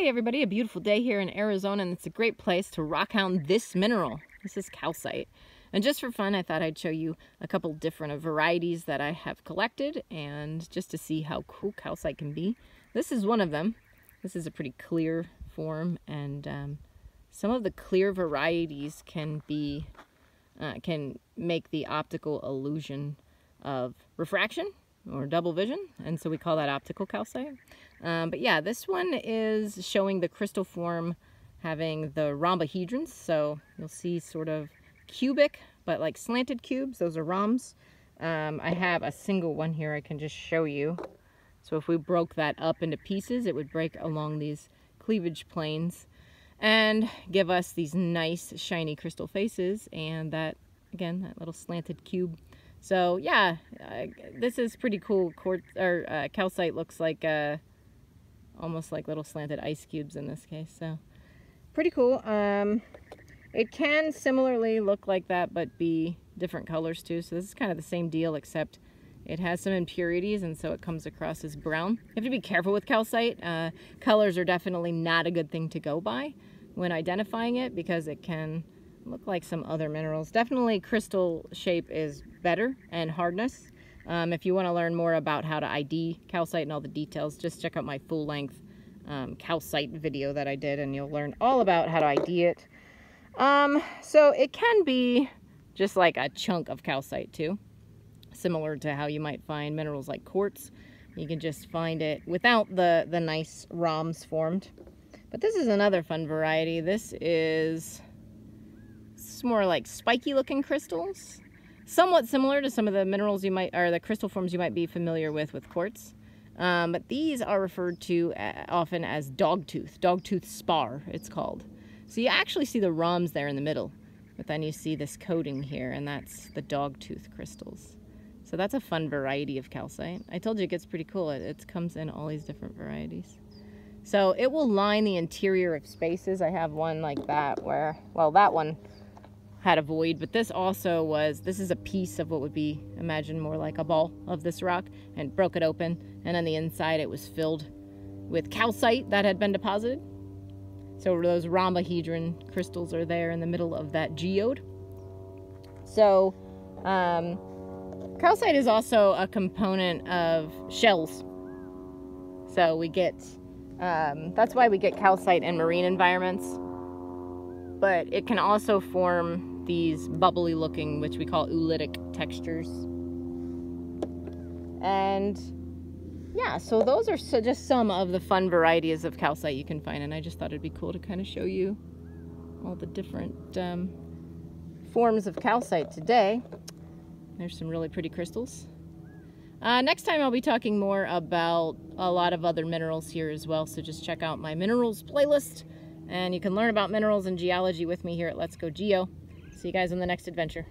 Hey everybody, a beautiful day here in Arizona, and it's a great place to rockhound this mineral. This is calcite. And just for fun, I thought I'd show you a couple different varieties that I have collected, and just to see how cool calcite can be. This is one of them. This is a pretty clear form, and some of the clear varieties can be can make the optical illusion of refraction or double vision, and so we call that optical calcite. But yeah, this one is showing the crystal form having the rhombohedrons, so you'll see sort of cubic but like slanted cubes. Those are rhombs. I have a single one here I can just show you. So if we broke that up into pieces, it would break along these cleavage planes and give us these nice shiny crystal faces, and that, again, that little slanted cube. So yeah, this is pretty cool. Calcite looks like almost like little slanted ice cubes in this case, so pretty cool. It can similarly look like that but be different colors too, so this is kind of the same deal, except it has some impurities, and so it comes across as brown. You have to be careful with calcite. Colors are definitely not a good thing to go by when identifying it, because it can look like some other minerals. Definitely crystal shape is better, and hardness. If you want to learn more about how to ID calcite and all the details, just check out my full-length calcite video that I did, and you'll learn all about how to ID it. So it can be just like a chunk of calcite too, similar to how you might find minerals like quartz. You can just find it without the nice rhombs formed. But this is another fun variety. This is more like spiky looking crystals, somewhat similar to some of the minerals you might, or the crystal forms you might be familiar with quartz. But these are referred to often as dogtooth spar, it's called. So you actually see the rhombs there in the middle, but then you see this coating here, and that's the dogtooth crystals. So that's a fun variety of calcite. I told you it gets pretty cool. It comes in all these different varieties. So it will line the interior of spaces. I have one like that where, well, that one had a void, but this also was, this is a piece of what would be, imagine more like a ball of this rock, and broke it open. And on the inside, it was filled with calcite that had been deposited. So those rhombohedron crystals are there in the middle of that geode. So, calcite is also a component of shells. So we get, that's why we get calcite in marine environments, but it can also form these bubbly looking, which we call oolitic textures. And yeah, so those are just some of the fun varieties of calcite you can find. And I just thought it'd be cool to kind of show you all the different forms of calcite today. There's some really pretty crystals. Next time I'll be talking more about a lot of other minerals here as well, so just check out my minerals playlist, and you can learn about minerals and geology with me here at Let's Go Geo. See you guys on the next adventure.